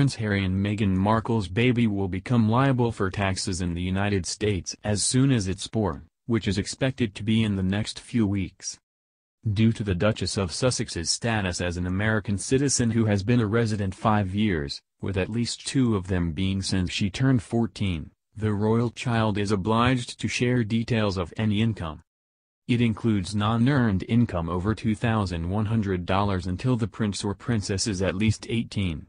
Prince Harry and Meghan Markle's baby will become liable for taxes in the United States as soon as it's born, which is expected to be in the next few weeks. Due to the Duchess of Sussex's status as an American citizen who has been a resident 5 years, with at least 2 of them being since she turned 14, the royal child is obliged to share details of any income. It includes non-earned income over $2,100 until the prince or princess is at least 18.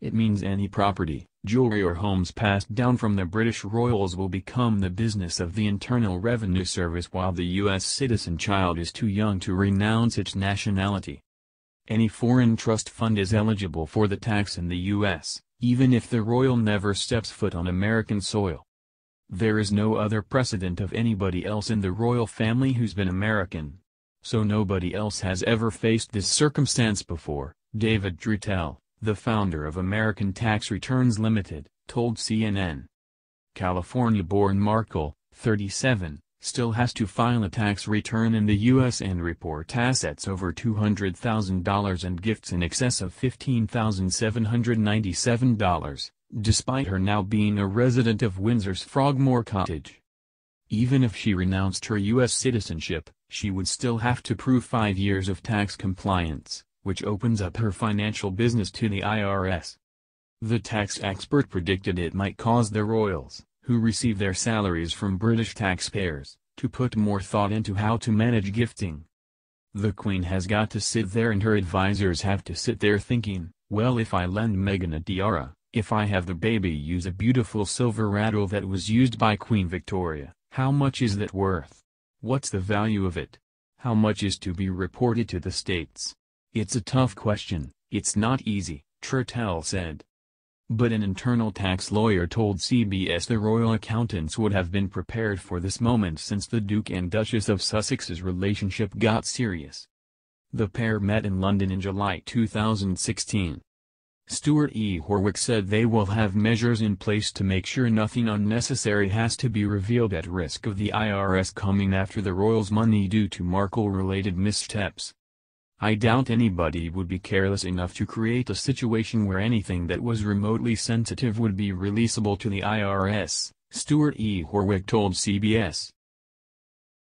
It means any property, jewelry or homes passed down from the British royals will become the business of the Internal Revenue Service while the U.S. citizen child is too young to renounce its nationality. Any foreign trust fund is eligible for the tax in the U.S., even if the royal never steps foot on American soil. There is no other precedent of anybody else in the royal family who's been American. So nobody else has ever faced this circumstance before, David Drutel, the founder of American Tax Returns Limited, told CNN. California-born Markle, 37, still has to file a tax return in the U.S. and report assets over $200,000 and gifts in excess of $15,797. Despite her now being a resident of Windsor's Frogmore Cottage. Even if she renounced her U.S. citizenship, she would still have to prove 5 years of tax compliance, which opens up her financial business to the IRS. The tax expert predicted it might cause the royals, who receive their salaries from British taxpayers, to put more thought into how to manage gifting. The Queen has got to sit there and her advisors have to sit there thinking, well, if I lend Meghan a tiara, if I have the baby use a beautiful silver rattle that was used by Queen Victoria, how much is that worth? What's the value of it? How much is to be reported to the states? It's a tough question, it's not easy, Drutel said. But an internal tax lawyer told CBS the royal accountants would have been prepared for this moment since the Duke and Duchess of Sussex's relationship got serious. The pair met in London in July 2016. Stuart E. Horwick said they will have measures in place to make sure nothing unnecessary has to be revealed at risk of the IRS coming after the royals' money due to Markle-related missteps. I doubt anybody would be careless enough to create a situation where anything that was remotely sensitive would be releasable to the IRS, Stuart E. Horwick told CBS.